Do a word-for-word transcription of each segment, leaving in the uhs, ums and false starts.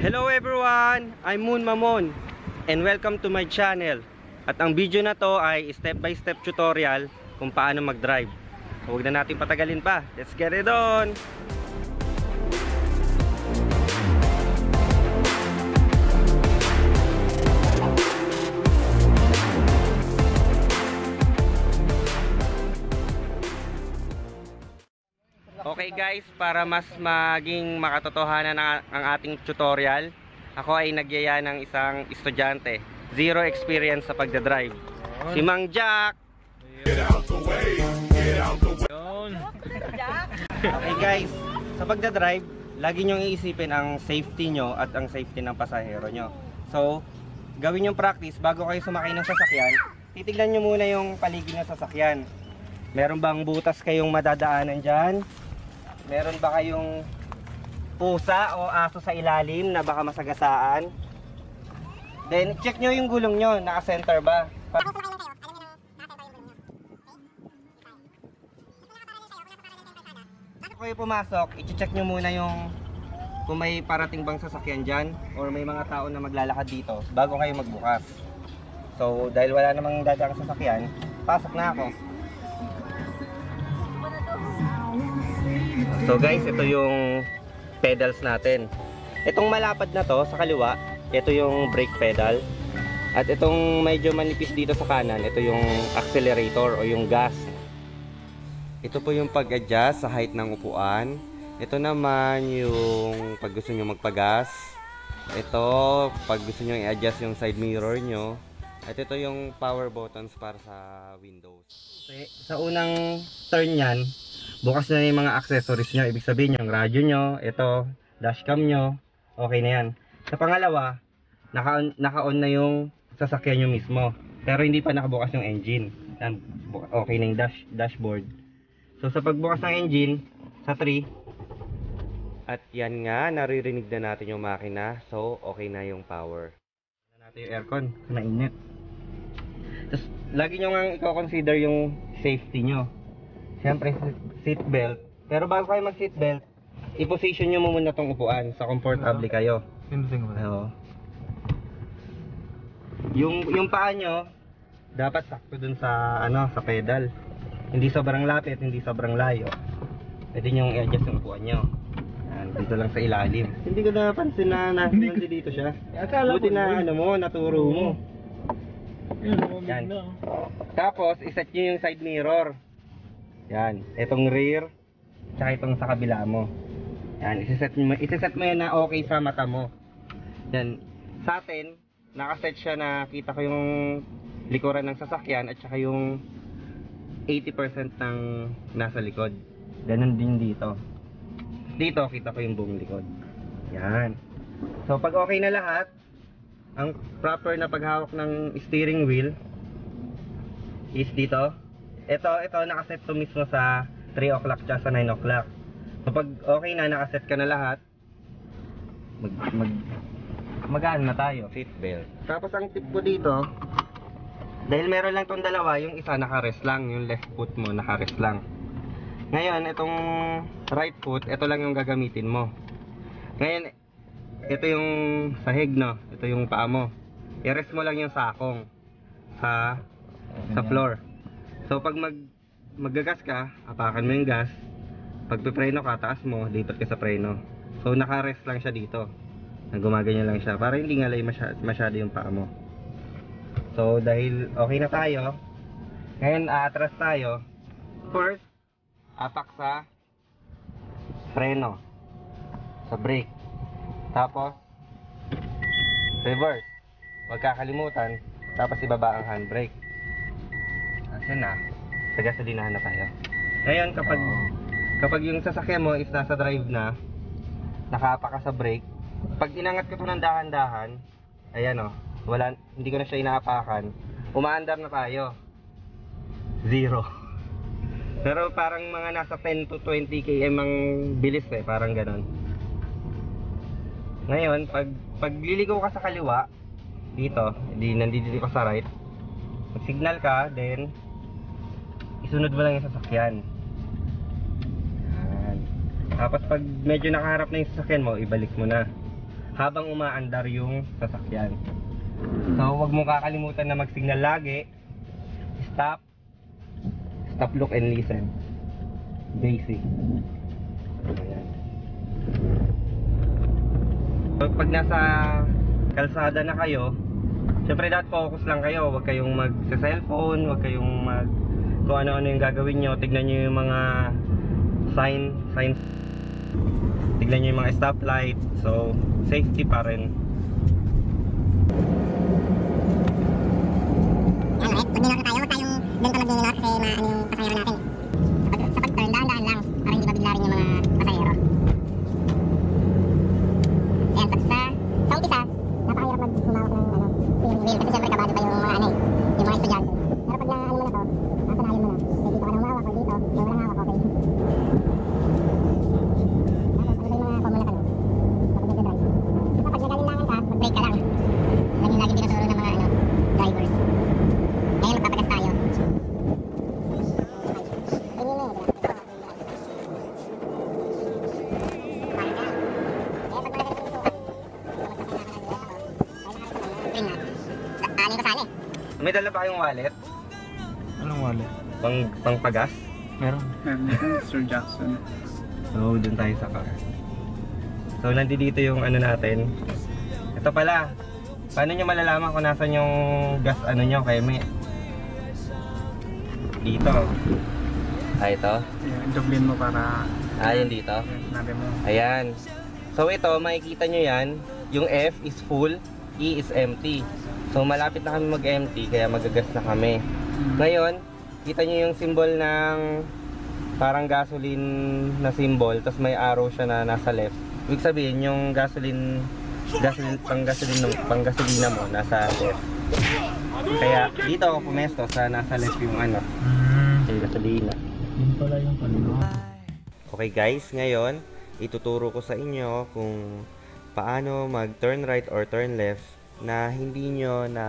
Hello everyone! I'm Moon Mamon and welcome to my channel. At ang video na to ay step by step tutorial kung paano mag-drive. So huwag na natin patagalin pa. Let's get it on! Okay guys, para mas maging makatotohanan ang ating tutorial, ako ay nagyaya ng isang estudyante, zero experience sa pagdadrive. Si Mang Jack! Get out the way! Get out the way! Okay guys, sa pagdadrive, lagi nyong iisipin ang safety nyo at ang safety ng pasahero nyo. So, gawin yung practice bago kayo sumakay ng sasakyan, titignan nyo muna yung paligid ng sasakyan. Meron bang butas kayong madadaanan dyan? Meron ba kayong pusa o aso sa ilalim na baka masagasaan? Then, check nyo yung gulong nyo. Naka-center ba? Pa Kung kayo pumasok, i-check nyo muna yung kung may parating bang sasakyan dyan or may mga tao na maglalakad dito bago kayo magbukas. So, dahil wala namang dadaang sasakyan, pasok na ako. So guys, ito yung pedals natin. Itong malapad na to sa kaliwa, ito yung brake pedal. At itong medyo manipis dito sa kanan, ito yung accelerator o yung gas. Ito po yung pag-adjust sa height ng upuan. Ito naman yung pag gusto nyo magpagas. Ito, pag gusto nyo i-adjust yung side mirror nyo. At ito yung power buttons para sa windows. Okay, sa unang turn yan, bukas na yung mga accessories nyo. Ibig sabihin yung radyo nyo, ito, dashcam nyo. Okay na yan. Sa pangalawa, naka-on naka na yung sasakyan nyo mismo. Pero hindi pa nakabukas yung engine. Okay na yung dash, dashboard. So sa pagbukas ng engine, sa three. At yan nga, naririnig na natin yung makina. So okay na yung power. Natin yung aircon, mainit. Tapos lagi nyo nga i-consider yung safety nyo. Siyempre, seatbelt. Pero bago kayo mag-seatbelt, i-position nyo muna itong upuan sa comfortable kayo. Oo. Yung, yung paa nyo, dapat sakto dun sa, ano, sa pedal. Hindi sobrang lapit, hindi sobrang layo. Pwede nyo i-adjust yung upuan nyo. Dito lang sa ilalim. Hindi ko napansin na nandito dito siya. Buti na, ano mo, naturo mo. Yan. Tapos, iset nyo yung side mirror. Yan, itong rear, tsaka itong sa kabila mo. Yan, isiset mo, isiset mo yan na okay sa mata mo. Yan, sa atin, nakaset siya na kita ko yung likuran ng sasakyan at saka yung eighty percent ng nasa likod. Ganun din dito. Dito, kita ko yung buong likod. Yan. So, pag okay na lahat, ang proper na paghawak ng steering wheel is dito. Ito, ito, nakaset to mismo sa three o'clock tsaka sa nine o'clock. So pag okay na, nakaset ka na lahat, mag, mag, magaan na tayo. Seatbelt. Tapos ang tip ko dito, dahil meron lang tong dalawa, yung isa nakarest lang, yung left foot mo nakarest lang. Ngayon, itong right foot, ito lang yung gagamitin mo. Ngayon, ito yung sahig, no? Ito yung paa mo. I-rest mo lang yung sakong sa, sa floor. So pag mag maggagas ka, apakan mo yung gas. Pag pipreno ka, taas mo, lipat ka sa preno. So naka-rest lang siya dito. Gumaganyan lang siya para hindi ngalay masyado, masyado yung paa mo. So dahil okay na tayo, ngayon aatras tayo. First, apak sa preno, sa brake. Tapos reverse. Huwag kakalimutan, tapos ibaba ang handbrake. Ayan na, sa gasolinahan na tayo. Ngayon, kapag oh. kapag yung sasakyan mo is nasa drive na, nakaapak ka sa brake, pag inangat ka ito ng dahan-dahan, ayan o, wala, hindi ko na siya inaapakan, umaandar na tayo. Zero. Pero parang mga nasa ten to twenty kilometers ang bilis eh, parang ganon. Ngayon, pag, pag liligaw ka sa kaliwa, dito, di, nandito ka sa right, signal ka, then isunod mo lang yung sasakyan. Tapos pag medyo nakaharap na yung sasakyan mo, ibalik mo na. habang umaandar yung sasakyan. So huwag mong kakalimutan na mag-signal lagi. Stop, stop, look and listen. Basic. Ayan. So, pag nasa kalsada na kayo, syempre dapat focus lang kayo. Huwag kayong mag-cellphone, huwag kayong mag kung ano-ano yung gagawin nyo. Tignan nyo yung mga sign, sign. Tignan nyo yung mga stoplight. So, safety pa rin. Ayan, right? Pag minor tayo, huwag tayong doon pa mag-minor kasi maano yung pasayero natin. Sa pag-turn, dahan-dahan lang para hindi mabigla rin yung mga pasayero. Ayan, tapos sa, sa umpisa, napakahirap mag-humawak ng ano, steering wheel kasi syempre kabado pa yung mga ano eh, yung mga estudyante. Pero pag na-ano mo na to, nakasanayan mo na. May dito ka na humawak o dito, may walang hawak, okay. May dala pa kayong wallet? Anong wallet? Pang, pang pagas? Meron. Sir Jackson. So, dun tayo sa car. So, nandito yung ano natin. Ito pala. Paano nyo malalaman kung nasan yung gas ano nyo? Kaya may... Dito. Ah, ito? Yeah, dublin mo para... Ah, yun dito? Nabi mo. Ayan. So, ito, makikita nyo yan. Yung F is full, E is empty. So malapit na kami mag-empty kaya magagas na kami. Ngayon, kita nyo yung symbol ng parang gasoline na symbol, tapos may arrow siya na nasa left. Ibig sabihin yung gasoline, gasoline pang gasoline, pang gasolina mo nasa left. Kaya dito ako pumesto sa nasa left yung ano, yung gasolina. Yun pala yung kanino. Okay guys, ngayon ituturo ko sa inyo kung paano mag-turn right or turn left na hindi nyo na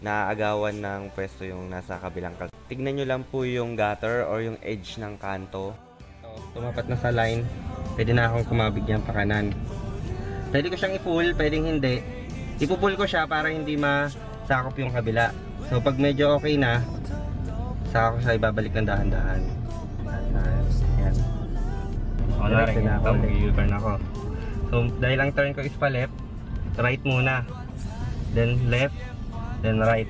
naaagawan ng pwesto yung nasa kabilang kalsada. Tignan nyo lang po yung gutter or yung edge ng kanto. So, tumapat na sa line, pwede na akong kumabig yan pa kanan. Pwede ko siyang i-pull, pwedeng hindi. Ipupull ko siya para hindi masakop yung kabila. So pag medyo okay na, saka ko siya ibabalik ng dahan-dahan. Ayan. O, narin na ako, mag-u-turn ako. So dahil ang turn ko is pa left, right muna. Then left, then right.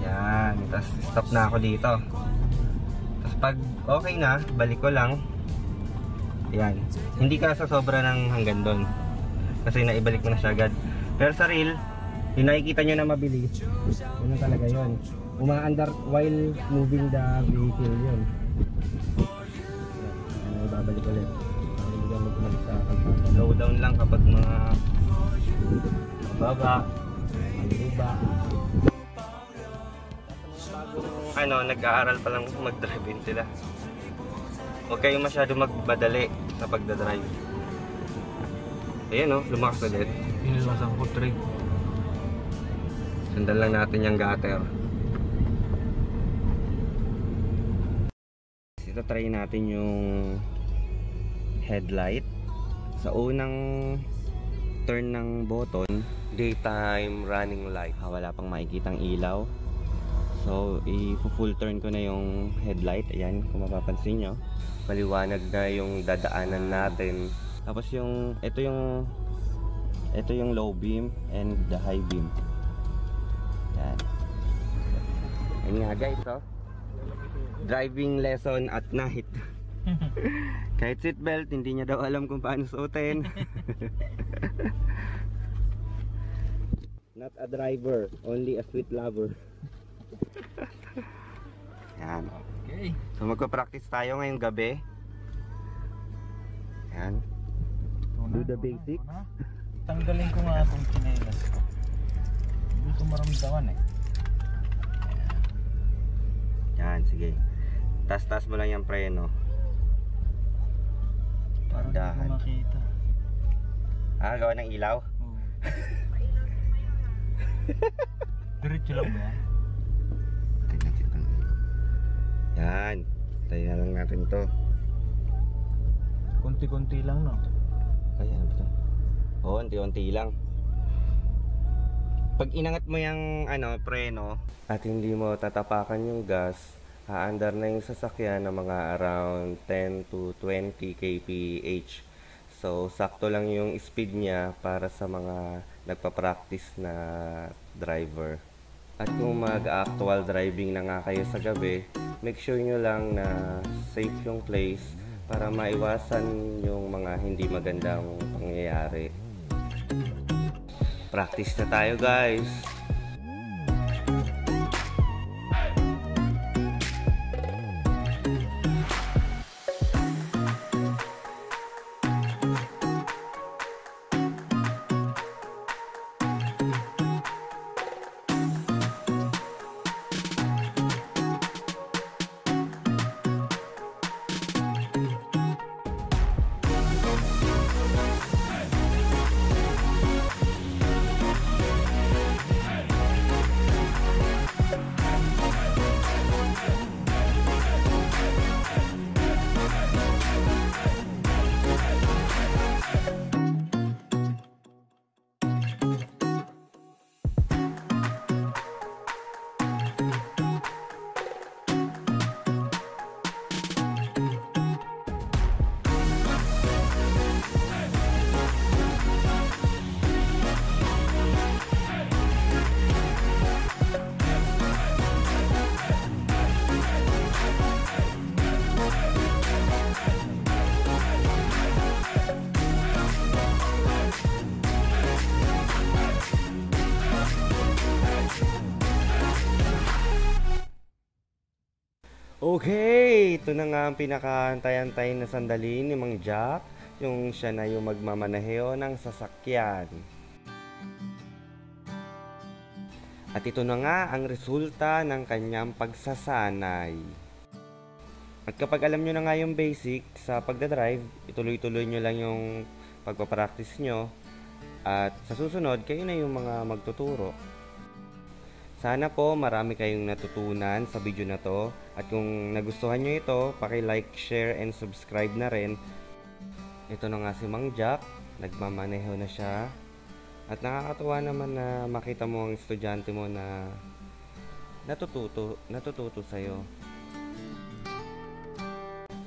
Yan, tapos stop na ako dito. Tapos pag okay na, balik ko lang. Yan, hindi ka sa sobra ng hanggang doon kasi naibalik mo na siya agad. Pero sa reel, yung nakikita nyo na mabilis, yun talaga yun. Umaandar while moving the vehicle yun. Yan, babalik ulit. Slow down lang kapag mga baba, iba. Ano, nag-aaral pa lang mag-drive in sila. Huwag kayong masyado magmadali sa pagdadrive. Ayan o, oh, lumakas na din. Inilakas ang portrait. Sundan lang natin yung gutter. Ito try natin yung headlight. Sa unang turn ng button, daytime running light. Ah, wala pang makikitang ilaw. So, i-full turn ko na yung headlight. Ayan, kung mapapansin nyo, paliwanag na yung dadaanan natin. Tapos yung, ito yung, ito yung low beam and the high beam. Ayan. Ayan nga guys, oh. Driving lesson at night. Kahit seatbelt, hindi niya daw alam kung paano suotin. Not a driver, only a sweet lover. Yan. Okay. So magpa-practice tayo ngayong gabi. Yan. Do the basics. Tanggalin ko nga itong chinelas ko. Hindi ko maramdaman eh. Yan, sige. Tas-tas mo lang yung preno. Parang makita. Ah, gawa ng ilaw? Oo. Diretso lang ba? Yan. Tayo na lang natin ito. Kunti-kunti lang, no? Ayan, ito. konti-konti lang. Pag inangat mo yung ano, preno at hindi mo tatapakan yung gas, aandar na yung sasakyan ng mga around ten to twenty kilometers per hour. So sakto lang yung speed niya para sa mga nagpa-practice na driver. At kung mag-actual driving na nga kayo sa gabi, make sure nyo lang na safe yung place para maiwasan yung mga hindi magandang pangyayari. Practice na tayo, guys! Okay, ito na nga ang pinakahantay-antay na sandali ni Mang Jack, yung siya na yung magmamanaheho ng sasakyan. At ito na nga ang resulta ng kanyang pagsasanay. At kapag alam nyo na nga yung basic sa pagdadrive, ituloy-tuloy nyo lang yung pagpapractice nyo. At sa susunod, kayo na yung mga magtuturo. Sana po marami kayong natutunan sa video na to. At kung nagustuhan nyo ito, paki-like, share, and subscribe na rin. Ito na nga si Mang Jack. Nagmamaneho na siya. At nakakatuwa naman na makita mo ang estudyante mo na natututo, natututo sa'yo.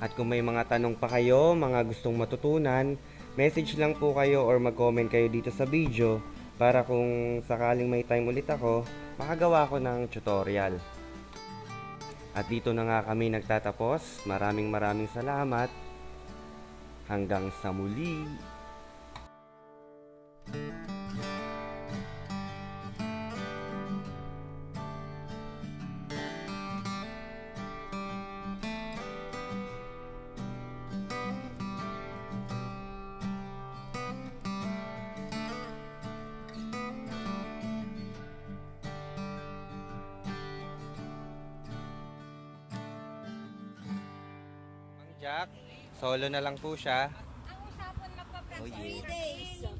At kung may mga tanong pa kayo, mga gustong matutunan, message lang po kayo or mag-comment kayo dito sa video para kung sakaling may time ulit ako, makagawa ko ng tutorial. At dito na nga kami nagtatapos. Maraming maraming salamat. Hanggang sa muli. Jack, solo na lang po siya. Ang usapan magpa-practice three days.